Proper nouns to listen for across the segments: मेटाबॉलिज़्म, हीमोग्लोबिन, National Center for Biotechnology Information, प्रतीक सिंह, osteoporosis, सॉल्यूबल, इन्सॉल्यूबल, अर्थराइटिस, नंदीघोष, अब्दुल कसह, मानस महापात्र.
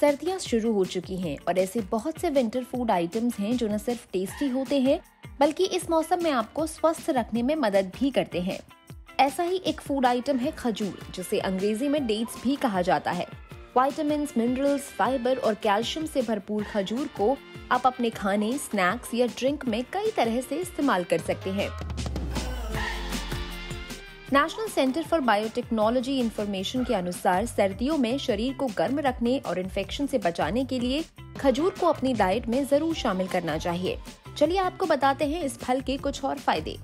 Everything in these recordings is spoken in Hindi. सर्दियां शुरू हो चुकी हैं और ऐसे बहुत से विंटर फूड आइटम्स हैं जो न सिर्फ टेस्टी होते हैं बल्कि इस मौसम में आपको स्वस्थ रखने में मदद भी करते हैं। ऐसा ही एक फूड आइटम है खजूर, जिसे अंग्रेजी में डेट्स भी कहा जाता है। विटामिन्स, मिनरल्स, फाइबर और कैल्शियम से भरपूर खजूर को आप अपने खाने, स्नैक्स या ड्रिंक में कई तरह से इस्तेमाल कर सकते हैं। National centre for Biotechnology Information के अनुसार सर्दियों में शरीर को गर्म रखने और इन्फेक्शन से बचाने के लिए खजूर को अपनी डाइट में जरूर शामिल करना चाहिए। चलिए आपको बताते हैं इस फल के कुछ और फायदे।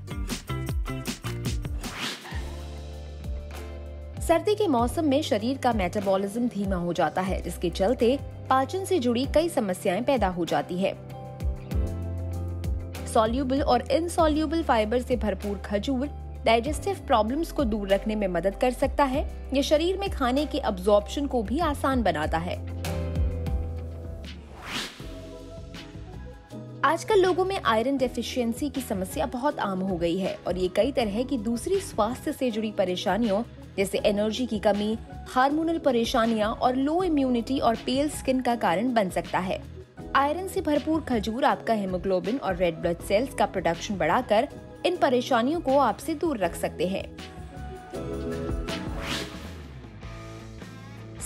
सर्दी के मौसम में शरीर का मेटाबॉलिज्म धीमा हो जाता है, जिसके चलते पाचन से जुड़ी कई समस्याएं पैदा हो जाती है। सॉल्यूबल और इनसॉल्यूबल फाइबर से भरपूर खजूर डाइजेस्टिव प्रॉब्लम्स को दूर रखने में मदद कर सकता है। यह शरीर में खाने के अब्जॉर्प्शन को भी आसान बनाता है। आजकल लोगों में आयरन डेफिशिएंसी की समस्या बहुत आम हो गई है और ये कई तरह की दूसरी स्वास्थ्य से जुड़ी परेशानियों जैसे एनर्जी की कमी, हार्मोनल परेशानियां और लो इम्यूनिटी और पेल स्किन का कारण बन सकता है। आयरन से भरपूर खजूर आपका हीमोग्लोबिन और रेड ब्लड सेल्स का प्रोडक्शन बढ़ाकर इन परेशानियों को आपसे दूर रख सकते हैं।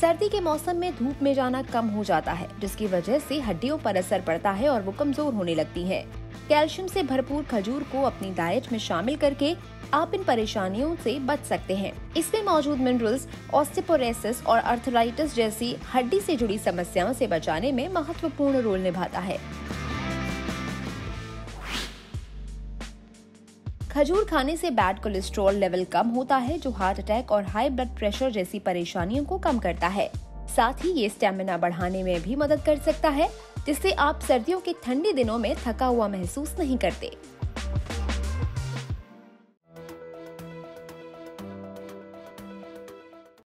सर्दी के मौसम में धूप में जाना कम हो जाता है, जिसकी वजह से हड्डियों पर असर पड़ता है और वो कमजोर होने लगती है। कैल्शियम से भरपूर खजूर को अपनी डाइट में शामिल करके आप इन परेशानियों से बच सकते हैं। इसमें मौजूद मिनरल्स ऑस्टियोपोरोसिस और आर्थराइटिस जैसी हड्डी से जुड़ी समस्याओं से बचाने में महत्वपूर्ण रोल निभाता है। खजूर खाने से बैड कोलेस्ट्रॉल लेवल कम होता है, जो हार्ट अटैक और हाई ब्लड प्रेशर जैसी परेशानियों को कम करता है। साथ ही ये स्टैमिना बढ़ाने में भी मदद कर सकता है, जिससे आप सर्दियों के ठंडे दिनों में थका हुआ महसूस नहीं करते।